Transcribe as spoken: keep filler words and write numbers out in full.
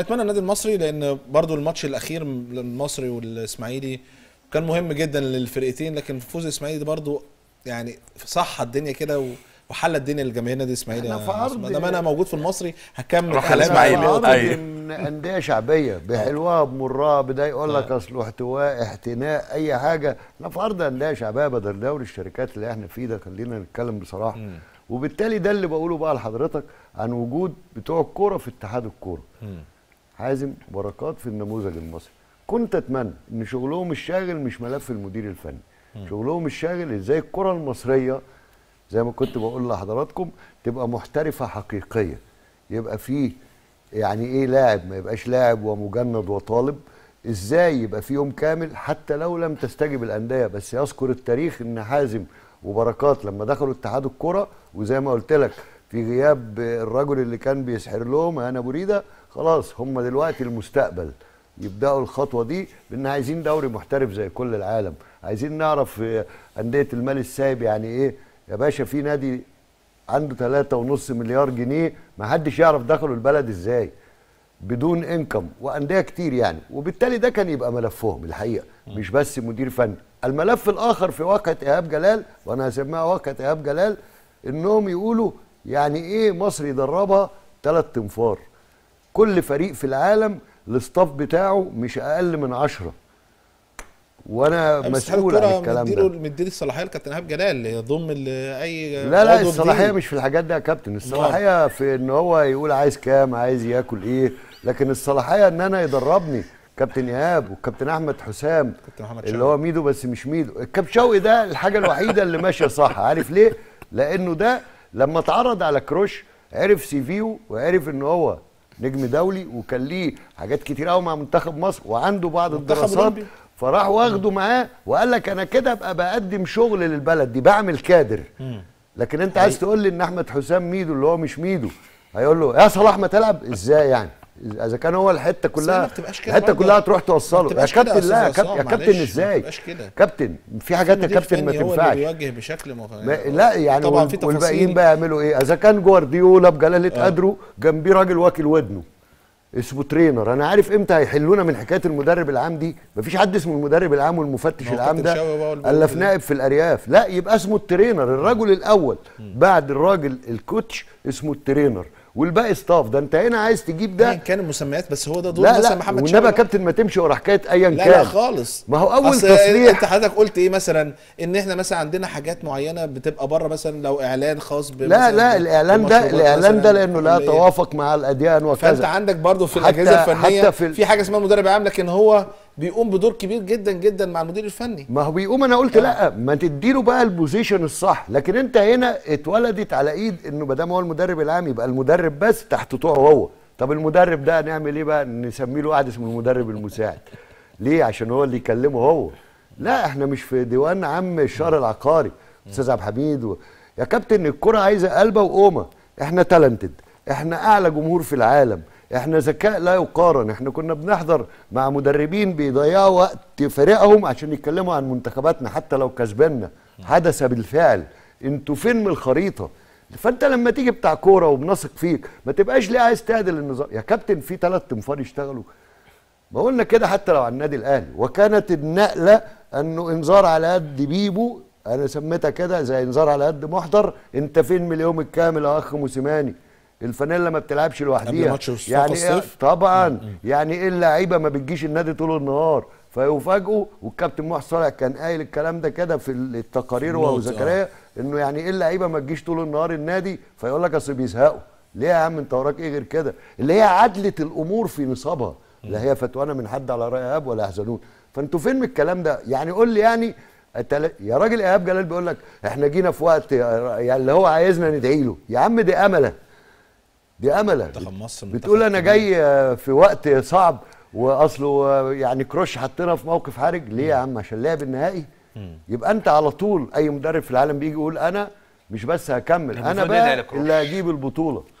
اتمنى النادي المصري، لان برضو الماتش الاخير المصري والاسماعيلي كان مهم جدا للفرقتين، لكن فوز الاسماعيلي برضو يعني صح الدنيا كده وحل الدنيا للجماهير نادي الاسماعيلي. لما انا موجود في المصري هكمل الاسماعيلي من انديه شعبيه بحلوها بمرها، بدا يقول لك اصل احتواء احتناء اي حاجه. انا في ارض انديه شعبيه بدل دوري الشركات اللي احنا فيه ده، خلينا نتكلم بصراحه. م. وبالتالي ده اللي بقوله بقى لحضرتك عن وجود بتوع الكوره في اتحاد الكوره. حازم بركات في النموذج المصري، كنت اتمنى ان شغلهم الشاغل مش ملف المدير الفني، م. شغلهم الشاغل ازاي الكره المصريه زي ما كنت بقول لحضراتكم تبقى محترفه حقيقيه، يبقى فيه يعني ايه لاعب، ما يبقاش لاعب ومجند وطالب، ازاي يبقى في يوم كامل حتى لو لم تستجب الانديه. بس يذكر التاريخ ان حازم وبركات لما دخلوا اتحاد الكره وزي ما قلت لك في غياب الرجل اللي كان بيسحر لهم انا بريده، خلاص هم دلوقتي المستقبل يبداوا الخطوه دي بان عايزين دوري محترف زي كل العالم، عايزين نعرف انديه المال السايب يعني ايه. يا باشا في نادي عنده ثلاثة ونص مليار جنيه ما حدش يعرف دخلوا البلد ازاي بدون انكم، وانديه كتير يعني، وبالتالي ده كان يبقى ملفهم الحقيقه مش بس مدير فني. الملف الاخر في واقعه ايهاب جلال، وانا هسميها واقعه ايهاب جلال، انهم يقولوا يعني ايه مصر يدربها ثلاث تنفار، كل فريق في العالم الاستاف بتاعه مش اقل من عشرة، وانا مسؤول عن الكلام ده. مديله الصلاحيه لكابتن ايهاب جلال يضم لاي لا لا الصلاحيه مش في الحاجات دي يا كابتن، الصلاحيه في ان هو يقول عايز كام، عايز ياكل ايه، لكن الصلاحيه ان انا يدربني كابتن ايهاب والكابتن احمد حسام اللي هو ميدو بس مش ميدو، الكابتن شوقي ده الحاجه الوحيده اللي ماشيه صح. عارف ليه؟ لانه ده لما اتعرض على كروش عرف سي فيو وعرف ان هو نجم دولي وكان ليه حاجات كتير قوي مع منتخب مصر وعنده بعض الدراسات، فراح واخده معاه وقال لك انا كده ابقى بقدم شغل للبلد دي، بعمل كادر. لكن انت عايز تقول لي ان احمد حسام ميدو اللي هو مش ميدو، هيقول له يا صلاح ما تلعب ازاي يعني؟ اذا كان هو الحته كلها الحته كلها تروح توصله يا كابتن. لا يا كابتن ازاي كابتن؟ في حاجات يا كابتن ما تنفعش بيواجه بشكل لا يعني. والباقيين بقى يعملوا ايه؟ اذا كان جوارديولا بجلاله قدره جنبيه راجل واكل ودنه اسمه ترينر، انا عارف امتى هيحلونا من حكايه المدرب العام دي. مفيش حد اسمه المدرب العام والمفتش العام ده الف نائب في الارياف، لا يبقى اسمه الترينر الرجل الاول بعد الراجل الكوتش اسمه الترينر والباقي ستاف. ده انت هنا عايز تجيب ده ايا كان المسميات، بس هو ده دور مثلا محمد شوقي. والنبي يا كابتن ما تمشي ورا حكايه ايا كان، لا لا خالص. ما هو اول تصريح انت حضرتك قلت ايه مثلا ان احنا مثلا عندنا حاجات معينه بتبقى بره، مثلا لو اعلان خاص ب لا لا الاعلان ده الاعلان ده لانه لا يتوافق مع الاديان وكذا. فانت عندك برضه في الاجهزه الفنيه حتى في, في حاجه اسمها مدرب عام، لكن هو بيقوم بدور كبير جدا جدا مع المدير الفني. ما هو بيقوم، انا قلت لا ما تديله بقى البوزيشن الصح، لكن انت هنا اتولدت على ايد انه ما دام هو المدرب العام يبقى المدرب بس تحت طوعه هو. طب المدرب ده نعمل ايه بقى؟ نسمي له واحد اسمه المدرب المساعد ليه؟ عشان هو اللي يكلمه هو. لا احنا مش في ديوان عام الشهر العقاري. استاذ عبد الحميد و... يا كابتن الكره عايزه قلبه وقومه، احنا تالنتد، احنا اعلى جمهور في العالم، احنا ذكاء لا يقارن. احنا كنا بنحضر مع مدربين بيضيعوا وقت فريقهم عشان يتكلموا عن منتخباتنا حتى لو كسبنا. حدث بالفعل، انتوا فين من الخريطه؟ فانت لما تيجي بتاع كوره وبنثق فيك ما تبقاش ليه عايز تعدل النظام يا كابتن. في ثلاث تنفار يشتغلوا، ما قلنا كده حتى لو على النادي الاهلي. وكانت النقله انه انذار على قد بيبو، انا سميتها كده زي انذار على قد محضر. انت فين من اليوم الكامل يا اخ موسيماني؟ الفانيلا ما بتلعبش لوحديها يعني إيه؟ طبعا م -م. يعني ايه اللعيبه ما بتجيش النادي طول النهار فيفاجئوا. والكابتن محسن صالح كان قايل الكلام ده كده في التقارير هو وزكريا، انه يعني ايه اللعيبه ما تجيش طول النهار النادي، فيقول لك اصل بيزهقوا. ليه يا عم انت وراك ايه غير كده؟ اللي هي عدله الامور في نصابها، لا هي فتوانه من حد على راي ايهاب ولا يحزنون. فانتوا فين من الكلام ده؟ يعني قول لي يعني يا راجل. ايهاب جلال بيقول لك احنا جينا في وقت يعني اللي هو عايزنا ندعي له. يا عم دي امله، دي امله بتقول انا جاي في وقت صعب واصله يعني كروش حطينا في موقف حرج. ليه يا عم؟ عشان لعب النهائي. يبقى انت على طول اي مدرب في العالم بيجي يقول انا مش بس هكمل، انا بقى اللي هجيب البطوله.